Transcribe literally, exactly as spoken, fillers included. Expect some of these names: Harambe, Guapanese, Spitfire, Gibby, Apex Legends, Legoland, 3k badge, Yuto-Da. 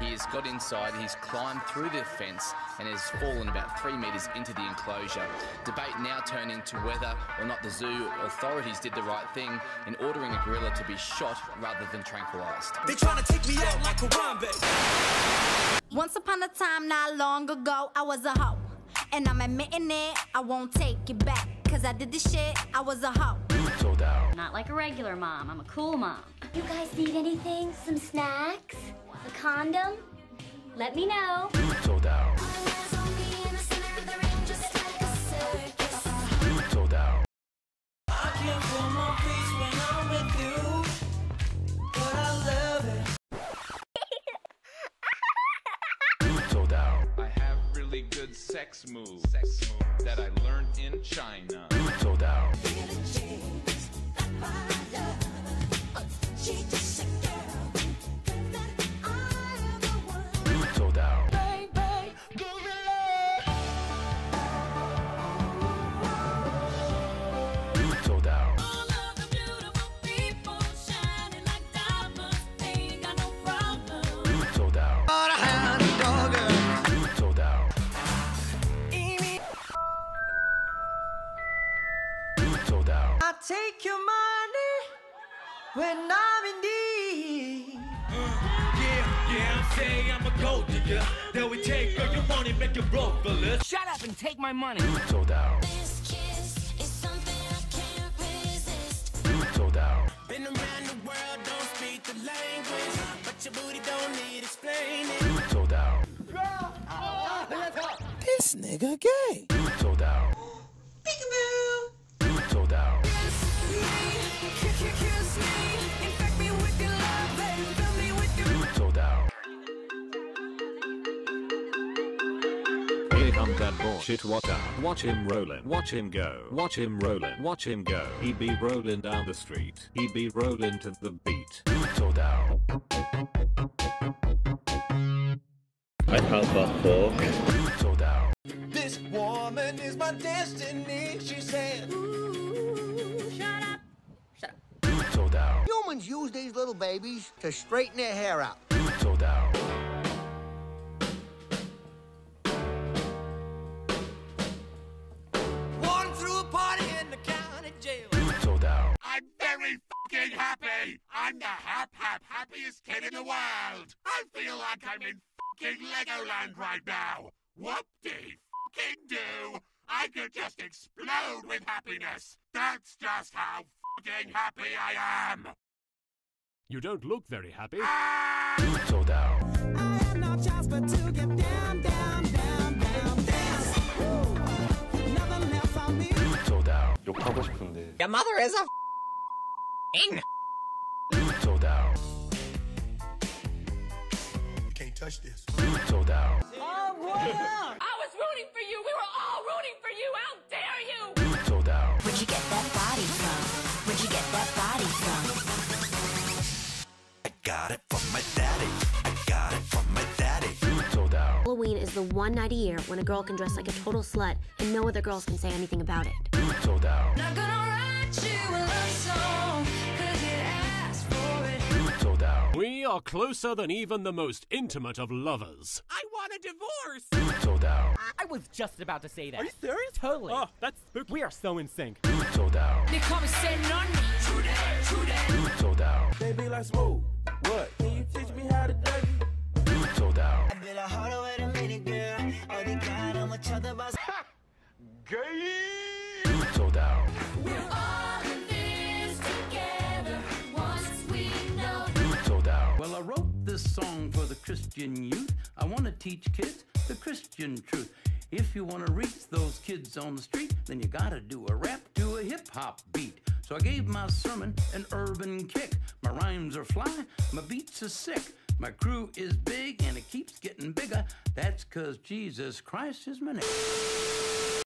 He has got inside, he's climbed through the fence and has fallen about three metres into the enclosure. Debate now turning to whether or not the zoo authorities did the right thing in ordering a gorilla to be shot rather than tranquilised. They're trying to take me out like a Harambe. Once upon a time not long ago, I was a hoe. And I'm admitting it, I won't take it back. Cause I did this shit, I was a hoe. Yuto-Da. Not like a regular mom, I'm a cool mom. You guys need anything? Some snacks? A condom? Let me know. Yuto-Da. Good sex move, sex move that I learned in China. Yuto-Da. Yuto-Da. Bang bang gorilla. Yuto-Da. All of the beautiful people shining like diamonds, they ain't got no problem. Yuto-Da. I take your money when I'm in need. Uh, yeah, yeah, I'm saying I'm a gold digger. Then we take all your money, make it broke, fella. Shut up and take my money. Yuto-Da. This kiss is something I can't resist. Yuto-Da. Been around the world, don't speak the language, but your booty don't need explaining. Yuto-Da. This nigga gay. Yuto-Da. Peekaboo. Yuto-Da. Yuto-Da. Here comes that bullshit water. Watch him rollin', watch him go, watch him rollin', watch him go. He be rollin' down the street, he be rollin' to the beat. Yuto-Da. I can't fuck fuck. Yuto-Da. This woman is my destiny, she said. Humans use these little babies to straighten their hair out. Yuto-Da. Walking through a party in the county jail. Yuto-Da. I'm very fucking happy. I'm the hap hap happiest kid in the world. I feel like I'm in fucking Legoland right now. What the fucking do? I could just explode with happiness. That's just how fucking happy I am. You don't look very happy. Ah! Yuto-Da. I have no chance but to get down, down, down, down, down. Nothing else on me. Yuto-Da. 욕하고 싶은데. Your mother is a f***ing. Yuto-Da. You can't touch this. Yuto-Da. Oh, boy! I was rooting for you. We were all rooting for you. How dare you? Yuto-Da. Where'd you get that body from? Where'd you get that body from? I got it from my daddy. I got it from my daddy. Yuto-Da. Halloween is the one night a year when a girl can dress like a total slut and no other girls can say anything about it. Yuto-Da. Not gonna write you a love song, 'cause you asked for it. Yuto-Da. We are closer than even the most intimate of lovers. I want a divorce. Yuto-Da. I was just about to say that. Are you serious? Totally. Oh, that's spooky. We are so in sync. Yuto-Da. They come and say none. True that, true that. Yuto-Da. They be like smooth. What? Can you teach me how to dug you? Yuto-Da. I feel a harder way to meet a girl. All they got on each other by ha! Gay! Yuto-Da. We're all in this together once we know. Yuto-Da. Well, I wrote this song for the Christian youth. I want to teach kids the Christian truth. If you want to reach those kids on the street, then you gotta do a rap to a hip-hop beat. So I gave my sermon an urban kick. My rhymes are fly, my beats are sick. My crew is big and it keeps getting bigger. That's 'cause Jesus Christ is my name.